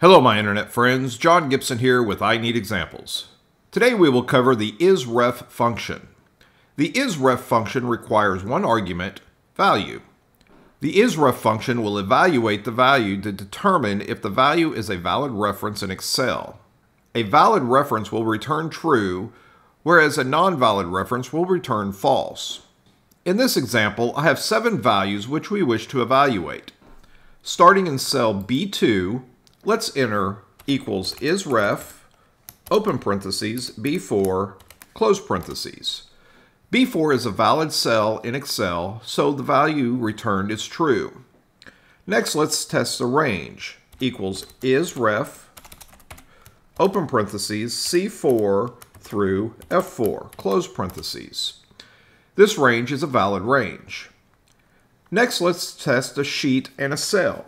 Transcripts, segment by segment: Hello my internet friends, John Gibson here with I Need Examples. Today we will cover the IsRef function. The IsRef function requires one argument, value. The IsRef function will evaluate the value to determine if the value is a valid reference in Excel. A valid reference will return true, whereas a non-valid reference will return false. In this example, I have 7 values which we wish to evaluate. Starting in cell B2, let's enter equals IsRef, open parentheses, B4, close parentheses. B4 is a valid cell in Excel, so the value returned is true. Next, let's test the range, equals IsRef, open parentheses, C4 through F4, close parentheses. This range is a valid range. Next, let's test a sheet and a cell,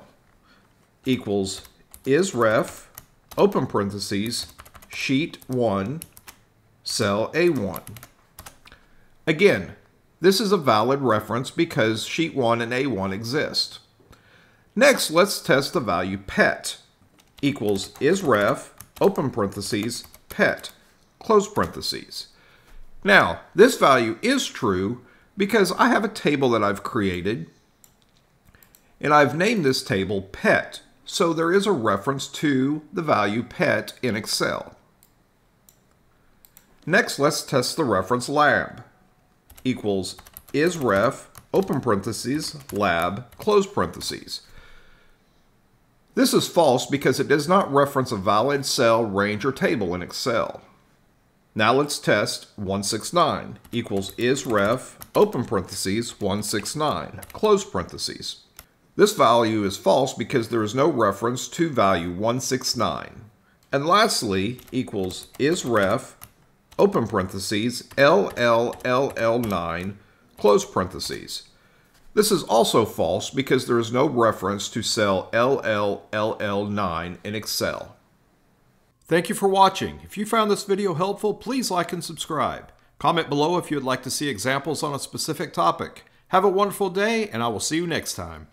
equals IsRef, open parentheses, sheet 1, cell A1. Again, this is a valid reference because sheet 1 and A1 exist. Next, let's test the value pet, equals IsRef, open parentheses, pet, close parentheses. Now, this value is true because I have a table that I've created, and I've named this table pet. So there is a reference to the value pet in Excel. Next, let's test the reference lab, equals IsRef, open parentheses, lab, close parentheses. This is false because it does not reference a valid cell, range, or table in Excel. Now let's test 169, equals IsRef, open parentheses, 169, close parentheses. This value is false because there is no reference to value 169. And lastly, equals IsRef, open parentheses, LLLL9, close parentheses. This is also false because there is no reference to cell LLLL9 in Excel. Thank you for watching. If you found this video helpful, please like and subscribe. Comment below if you would like to see examples on a specific topic. Have a wonderful day, and I will see you next time.